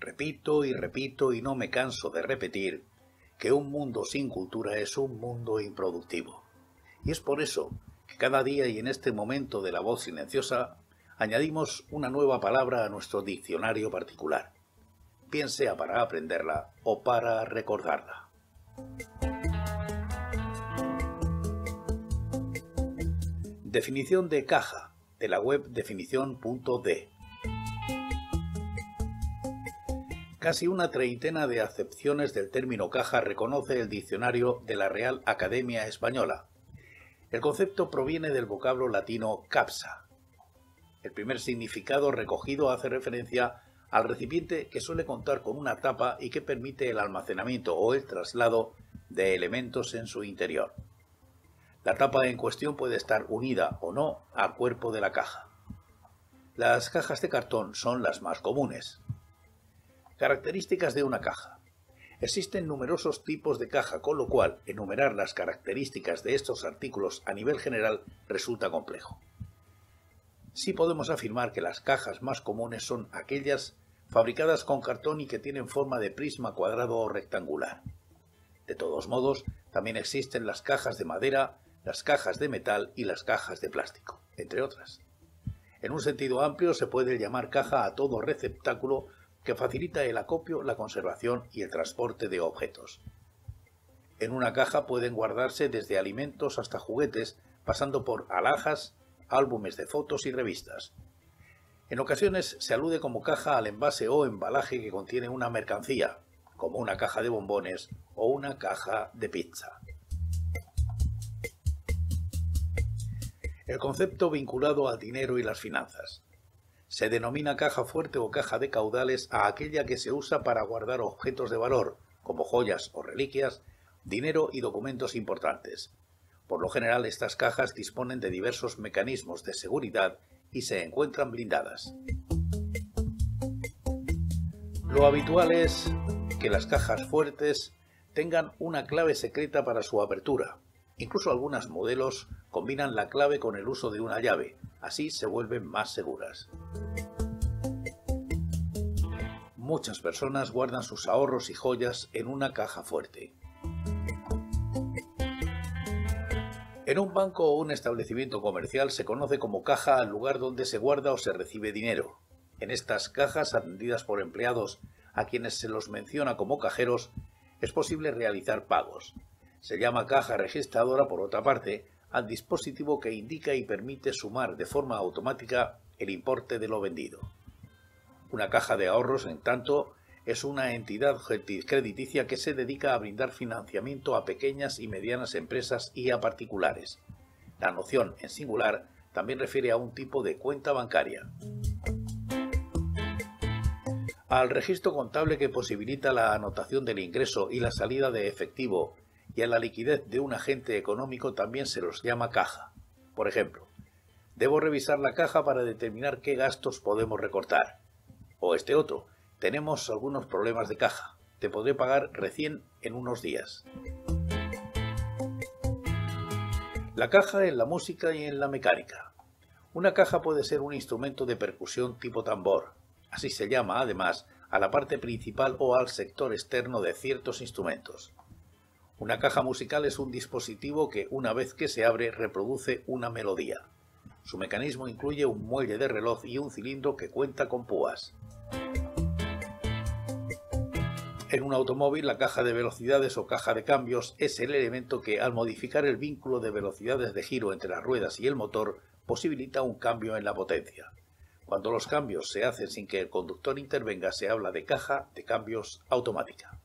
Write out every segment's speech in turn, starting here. Repito y repito y no me canso de repetir que un mundo sin cultura es un mundo improductivo. Y es por eso que cada día y en este momento de La Voz Silenciosa añadimos una nueva palabra a nuestro diccionario particular, bien sea para aprenderla o para recordarla. Definición de caja, de la web Definicion.de. Casi una treintena de acepciones del término caja reconoce el diccionario de la Real Academia Española. El concepto proviene del vocablo latino capsa. El primer significado recogido hace referencia al recipiente que suele contar con una tapa y que permite el almacenamiento o el traslado de elementos en su interior. La tapa en cuestión puede estar unida o no al cuerpo de la caja. Las cajas de cartón son las más comunes. Características de una caja. Existen numerosos tipos de caja, con lo cual enumerar las características de estos artículos a nivel general resulta complejo. Sí podemos afirmar que las cajas más comunes son aquellas fabricadas con cartón y que tienen forma de prisma cuadrado o rectangular. De todos modos, también existen las cajas de madera, las cajas de metal y las cajas de plástico, entre otras. En un sentido amplio se puede llamar caja a todo receptáculo que facilita el acopio, la conservación y el transporte de objetos. En una caja pueden guardarse desde alimentos hasta juguetes, pasando por alhajas, álbumes de fotos y revistas. En ocasiones se alude como caja al envase o embalaje que contiene una mercancía, como una caja de bombones o una caja de pizza. El concepto vinculado al dinero y las finanzas. Se denomina caja fuerte o caja de caudales a aquella que se usa para guardar objetos de valor, como joyas o reliquias, dinero y documentos importantes. Por lo general, estas cajas disponen de diversos mecanismos de seguridad y se encuentran blindadas. Lo habitual es que las cajas fuertes tengan una clave secreta para su apertura. Incluso algunos modelos combinan la clave con el uso de una llave, así se vuelven más seguras. Muchas personas guardan sus ahorros y joyas en una caja fuerte. En un banco o un establecimiento comercial se conoce como caja al lugar donde se guarda o se recibe dinero. En estas cajas, atendidas por empleados a quienes se los menciona como cajeros, es posible realizar pagos. Se llama caja registradora, por otra parte, al dispositivo que indica y permite sumar de forma automática el importe de lo vendido. Una caja de ahorros, en tanto, es una entidad crediticia que se dedica a brindar financiamiento a pequeñas y medianas empresas y a particulares. La noción en singular también refiere a un tipo de cuenta bancaria. Al registro contable que posibilita la anotación del ingreso y la salida de efectivo, y a la liquidez de un agente económico también se los llama caja. Por ejemplo, debo revisar la caja para determinar qué gastos podemos recortar. O este otro, tenemos algunos problemas de caja, te podré pagar recién en unos días. La caja en la música y en la mecánica. Una caja puede ser un instrumento de percusión tipo tambor. Así se llama, además, a la parte principal o al sector externo de ciertos instrumentos. Una caja musical es un dispositivo que, una vez que se abre, reproduce una melodía. Su mecanismo incluye un muelle de reloj y un cilindro que cuenta con púas. En un automóvil, la caja de velocidades o caja de cambios es el elemento que, al modificar el vínculo de velocidades de giro entre las ruedas y el motor, posibilita un cambio en la potencia. Cuando los cambios se hacen sin que el conductor intervenga, se habla de caja de cambios automática.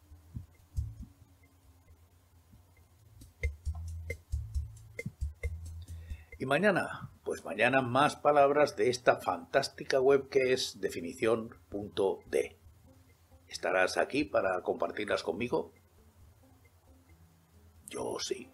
¿Y mañana? Pues mañana más palabras de esta fantástica web que es Definicion.de. ¿Estarás aquí para compartirlas conmigo? Yo sí.